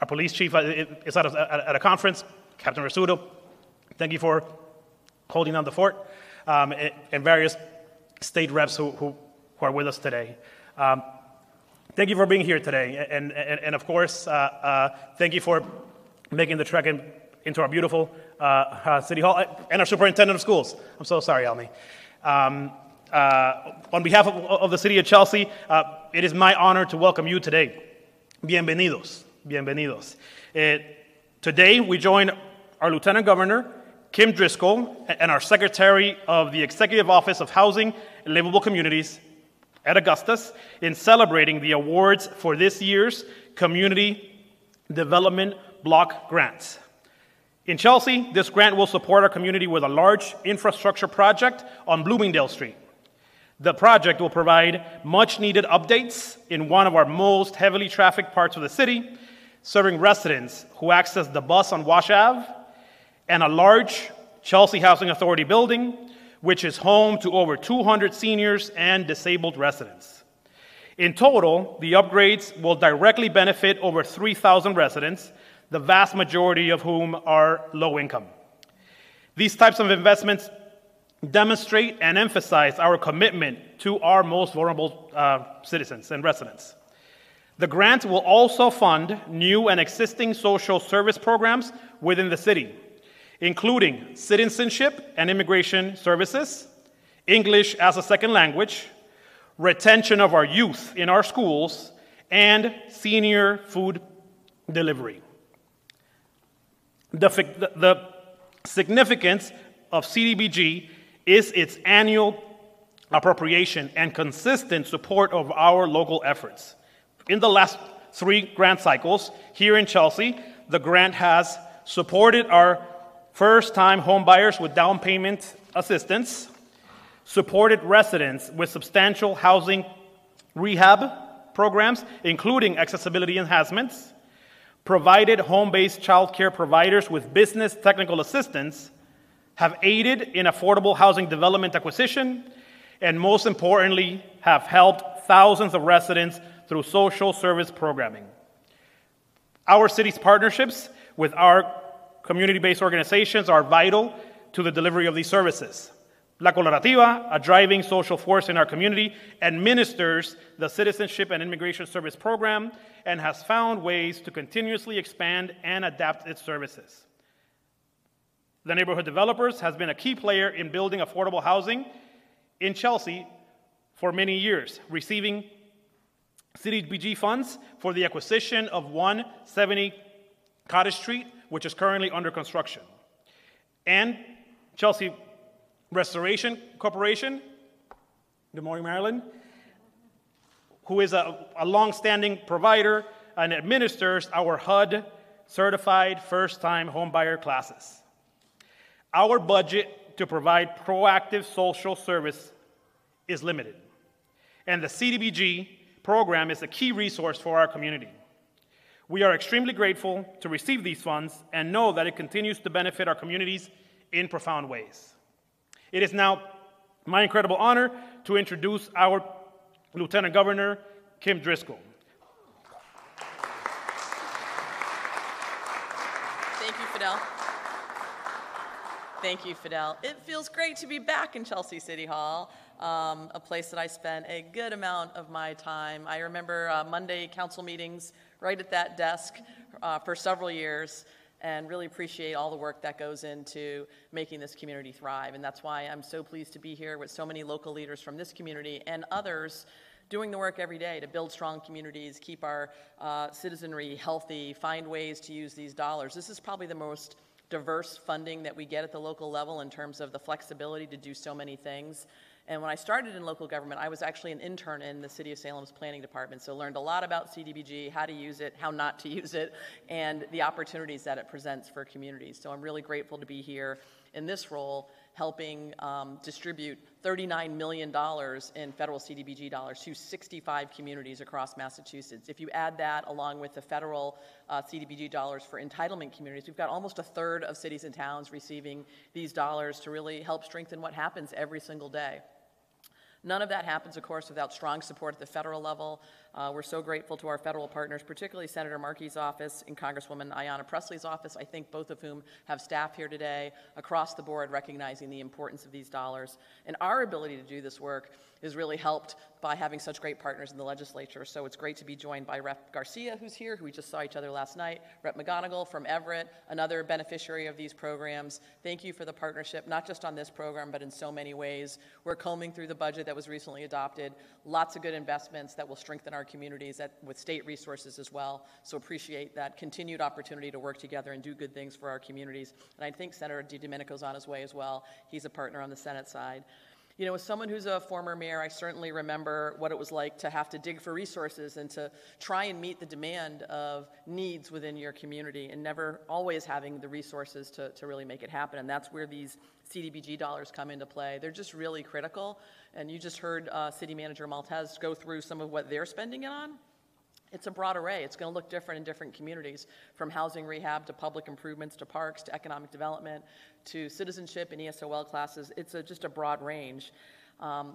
Our police chief is at a conference, Captain Rasudo. Thank you for holding down the fort, and various state reps who are with us today. Thank you for being here today, and of course, thank you for making the trek into our beautiful City Hall, and our superintendent of schools. I'm so sorry, Almy. On behalf of the City of Chelsea, it is my honor to welcome you today. Bienvenidos, bienvenidos. Today, we join our Lieutenant Governor, Kim Driscoll, and our Secretary of the Executive Office of Housing and Livable Communities, Ed Augustus, in celebrating the awards for this year's Community Development Block Grants. In Chelsea, this grant will support our community with a large infrastructure project on Bloomingdale Street. The project will provide much-needed updates in one of our most heavily trafficked parts of the city, serving residents who access the bus on Wash Ave and a large Chelsea Housing Authority building, which is home to over 200 seniors and disabled residents. In total, the upgrades will directly benefit over 3,000 residents, the vast majority of whom are low income. These types of investments demonstrate and emphasize our commitment to our most vulnerable citizens and residents. The grant will also fund new and existing social service programs within the city, including Citizenship and Immigration Services, English as a Second Language, retention of our youth in our schools, and senior food delivery. The significance of CDBG is its annual appropriation and consistent support of our local efforts. In the last three grant cycles here in Chelsea, the grant has supported our first-time homebuyers with down payment assistance, supported residents with substantial housing rehab programs, including accessibility enhancements, provided home-based child care providers with business technical assistance, have aided in affordable housing development acquisition, and most importantly, have helped thousands of residents through social service programming. Our city's partnerships with our community-based organizations are vital to the delivery of these services. La Colaborativa, a driving social force in our community, administers the Citizenship and Immigration Service Program and has found ways to continuously expand and adapt its services. The Neighborhood Developers has been a key player in building affordable housing in Chelsea for many years, receiving CDBG funds for the acquisition of 170 Cottage Street, which is currently under construction. And Chelsea Restoration Corporation, good morning, Marilyn, who is a long-standing provider and administers our HUD-certified first-time homebuyer classes. Our budget to provide proactive social service is limited, and the CDBG program is a key resource for our community. We are extremely grateful to receive these funds and know that it continues to benefit our communities in profound ways. It is now my incredible honor to introduce our Lieutenant Governor, Kim Driscoll. Thank you, Fidel. Thank you, Fidel. It feels great to be back in Chelsea City Hall. A place that I spent a good amount of my time. I remember Monday council meetings right at that desk for several years, and really appreciate all the work that goes into making this community thrive. And that's why I'm so pleased to be here with so many local leaders from this community and others doing the work every day to build strong communities, keep our citizenry healthy, find ways to use these dollars. This is probably the most diverse funding that we get at the local level in terms of the flexibility to do so many things. And when I started in local government, I was actually an intern in the City of Salem's planning department, so learned a lot about CDBG, how to use it, how not to use it, and the opportunities that it presents for communities. So I'm really grateful to be here in this role, helping distribute $39 million in federal CDBG dollars to 65 communities across Massachusetts. If you add that along with the federal CDBG dollars for entitlement communities, we've got almost a third of cities and towns receiving these dollars to really help strengthen what happens every single day. None of that happens, of course, without strong support at the federal level. We're so grateful to our federal partners, particularly Senator Markey's office and Congresswoman Ayanna Pressley's office, I think both of whom have staff here today, across the board recognizing the importance of these dollars. And our ability to do this work is really helped by having such great partners in the legislature. So it's great to be joined by Rep. Garcia, who's here, who we just saw each other last night, Rep. McGonigal from Everett, another beneficiary of these programs. Thank you for the partnership, not just on this program, but in so many ways. We're combing through the budget that was recently adopted. Lots of good investments that will strengthen our communities with state resources as well. So appreciate that continued opportunity to work together and do good things for our communities. And I think Senator DiDomenico's on his way as well. He's a partner on the Senate side. You know, as someone who's a former mayor, I certainly remember what it was like to have to dig for resources and to try and meet the demand of needs within your community and never always having the resources to really make it happen. And that's where these CDBG dollars come into play. They're just really critical. And you just heard City Manager Maltese go through some of what they're spending it on. It's a broad array. It's going to look different in different communities, from housing rehab to public improvements to parks to economic development to citizenship and ESOL classes. It's just a broad range.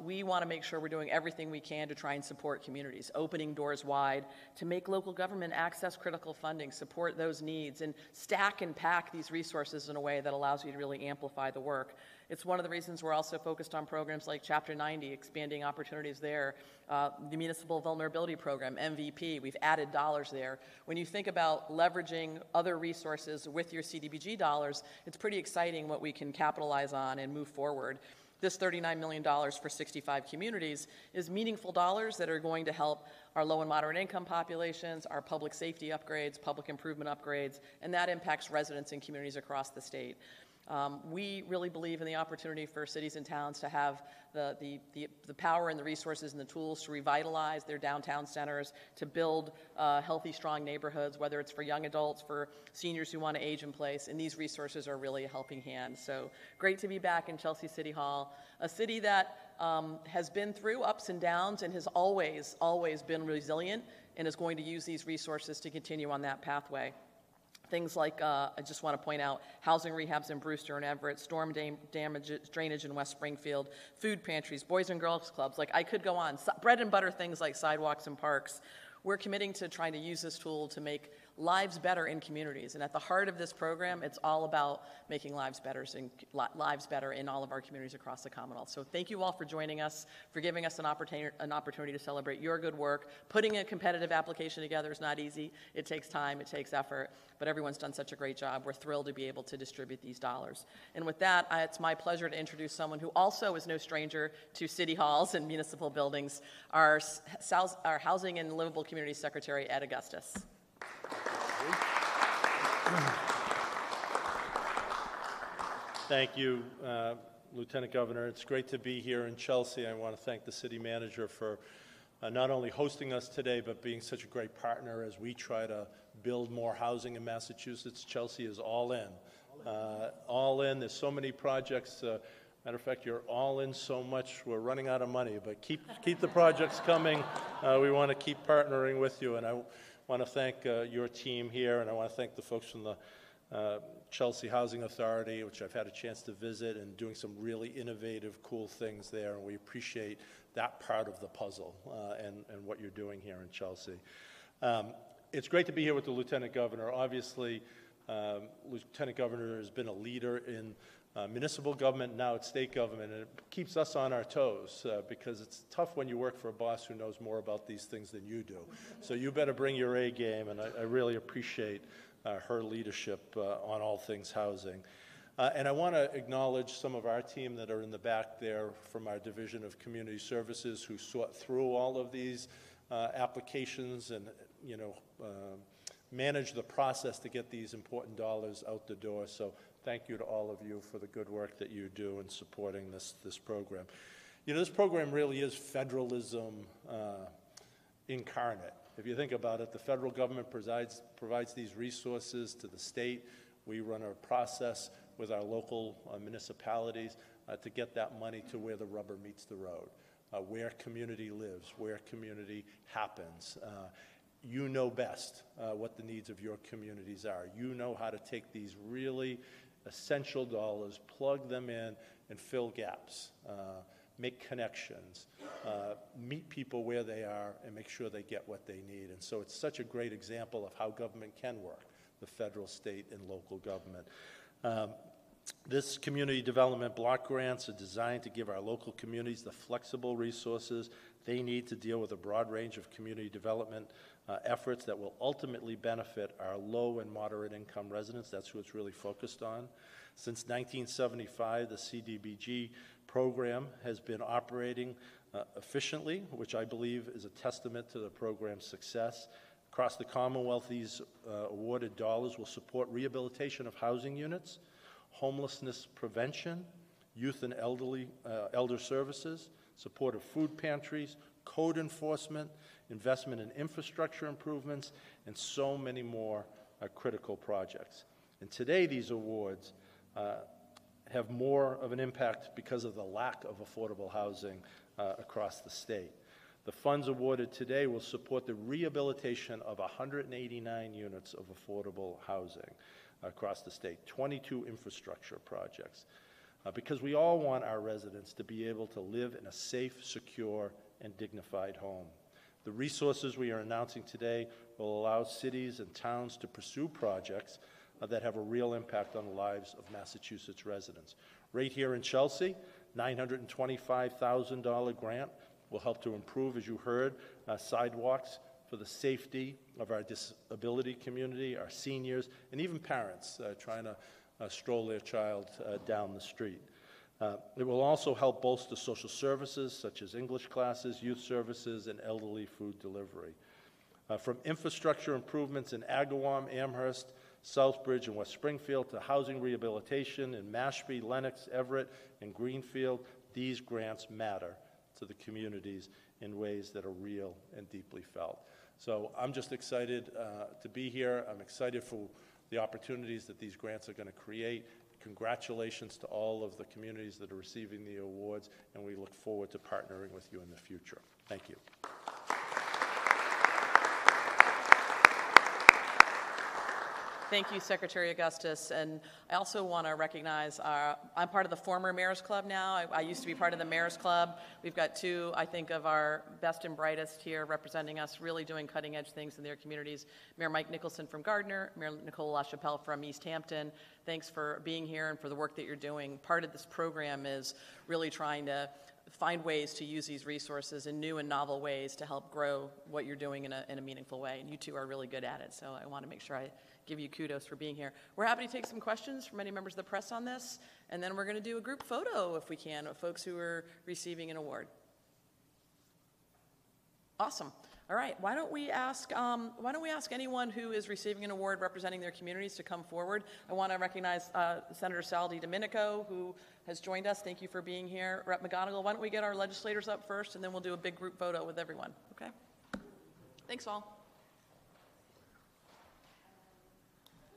We want to make sure we're doing everything we can to try and support communities, opening doors wide to make local government access critical funding, support those needs, and stack and pack these resources in a way that allows you to really amplify the work. It's one of the reasons we're also focused on programs like Chapter 90, expanding opportunities there, the Municipal Vulnerability Program, MVP, we've added dollars there. When you think about leveraging other resources with your CDBG dollars, it's pretty exciting what we can capitalize on and move forward. This $39 million for 65 communities is meaningful dollars that are going to help our low and moderate income populations, our public safety upgrades, public improvement upgrades, and that impacts residents and communities across the state. We really believe in the opportunity for cities and towns to have the power and the resources and the tools to revitalize their downtown centers, to build healthy, strong neighborhoods, whether it's for young adults, for seniors who want to age in place, and these resources are really a helping hand. So great to be back in Chelsea City Hall, a city that has been through ups and downs and has always, always been resilient and is going to use these resources to continue on that pathway. Things like, I just want to point out, housing rehabs in Brewster and Everett, storm damage drainage in West Springfield, food pantries, Boys and Girls Clubs, like I could go on, bread and butter things like sidewalks and parks. We're committing to trying to use this tool to make lives better in communities. And at the heart of this program, it's all about making lives better in all of our communities across the Commonwealth. So thank you all for joining us, for giving us an opportunity to celebrate your good work. Putting a competitive application together is not easy. It takes time, it takes effort, but everyone's done such a great job. We're thrilled to be able to distribute these dollars. And with that, it's my pleasure to introduce someone who also is no stranger to city halls and municipal buildings, our Housing and Livable Communities Secretary, Ed Augustus. Thank you, Lieutenant Governor. It's great to be here in Chelsea. I want to thank the city manager for not only hosting us today, but being such a great partner as we try to build more housing in Massachusetts. Chelsea is all in. All in. There's so many projects. Matter of fact, you're all in so much, we're running out of money. But keep the projects coming. We want to keep partnering with you. And I want to thank your team here, and I want to thank the folks from the Chelsea Housing Authority, which I've had a chance to visit, and doing some really innovative, cool things there, and we appreciate that part of the puzzle and what you're doing here in Chelsea. It's great to be here with the Lieutenant Governor. Obviously, Lieutenant Governor has been a leader in municipal government, now it's state government, and it keeps us on our toes because it's tough when you work for a boss who knows more about these things than you do. So you better bring your A game, and I really appreciate her leadership on all things housing. And I want to acknowledge some of our team that are in the back there from our Division of Community Services who sort through all of these applications and, you know, manage the process to get these important dollars out the door. So thank you to all of you for the good work that you do in supporting this program. You know, this program really is federalism incarnate. If you think about it, the federal government provides these resources to the state. We run a process with our local municipalities to get that money to where the rubber meets the road, where community lives, where community happens. You know best what the needs of your communities are. You know how to take these really essential dollars, plug them in, and fill gaps. make connections, meet people where they are, and make sure they get what they need. And so it's such a great example of how government can work, the federal, state, and local government. This community development block grants are designed to give our local communities the flexible resources they need to deal with a broad range of community development efforts that will ultimately benefit our low and moderate income residents. That's who it's really focused on. Since 1975, the CDBG program has been operating efficiently, which I believe is a testament to the program's success. Across the Commonwealth, these awarded dollars will support rehabilitation of housing units, homelessness prevention, youth and elder services, support of food pantries, code enforcement, investment in infrastructure improvements, and so many more critical projects. And today, these awards have more of an impact because of the lack of affordable housing across the state. The funds awarded today will support the rehabilitation of 189 units of affordable housing across the state, 22 infrastructure projects, because we all want our residents to be able to live in a safe, secure, and dignified home. The resources we are announcing today will allow cities and towns to pursue projects that have a real impact on the lives of Massachusetts residents. Right here in Chelsea, $925,000 grant will help to improve, as you heard, sidewalks for the safety of our disability community, our seniors, and even parents trying to stroll their child down the street. It will also help bolster social services such as English classes, youth services, and elderly food delivery. From infrastructure improvements in Agawam, Amherst, Southbridge, and West Springfield to housing rehabilitation in Mashpee, Lenox, Everett, and Greenfield, these grants matter to the communities in ways that are real and deeply felt. So I'm just excited to be here. I'm excited for the opportunities that these grants are going to create. Congratulations to all of the communities that are receiving the awards, and we look forward to partnering with you in the future. Thank you. Thank you, Secretary Augustus. And I also want to recognize, I'm part of the former Mayor's Club now. I used to be part of the Mayor's Club. We've got two, I think, of our best and brightest here representing us, really doing cutting edge things in their communities. Mayor Mike Nicholson from Gardner, Mayor Nicole LaChapelle from East Hampton. Thanks for being here and for the work that you're doing. Part of this program is really trying to find ways to use these resources in new and novel ways to help grow what you're doing in a meaningful way. And you two are really good at it, so I want to make sure I give you kudos for being here. We're happy to take some questions from any members of the press on this, and then we're going to do a group photo, if we can, of folks who are receiving an award. Awesome. All right, why don't we ask anyone who is receiving an award representing their communities to come forward. I want to recognize Senator Sal DiDomenico, who has joined us. Thank you for being here. Rep. McGonigal, why don't we get our legislators up first, and then we'll do a big group photo with everyone, okay? Thanks all.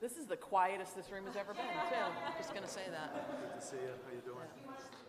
This is the quietest this room has ever been, too. Just going to say that. Good to see you. How you doing? Yeah.